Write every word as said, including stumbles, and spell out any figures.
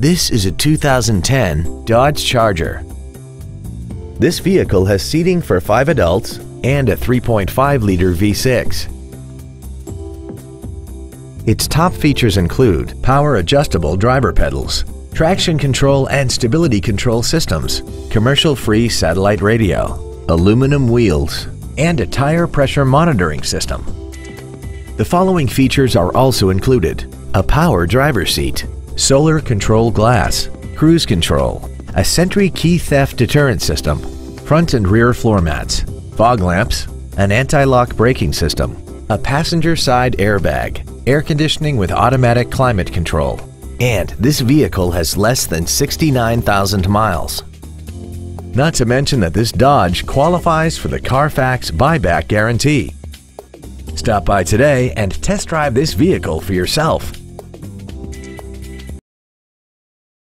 This is a two thousand ten Dodge Charger. This vehicle has seating for five adults and a three point five liter V six. Its top features include power adjustable driver pedals, traction control and stability control systems, commercial-free satellite radio, aluminum wheels, and a tire pressure monitoring system. The following features are also included: a power driver's seat, solar control glass, cruise control, a Sentry Key Theft Deterrent System, front and rear floor mats, fog lamps, an anti-lock braking system, a passenger side airbag, air conditioning with automatic climate control, and this vehicle has less than sixty-nine thousand miles. Not to mention that this Dodge qualifies for the Carfax buyback guarantee. Stop by today and test drive this vehicle for yourself.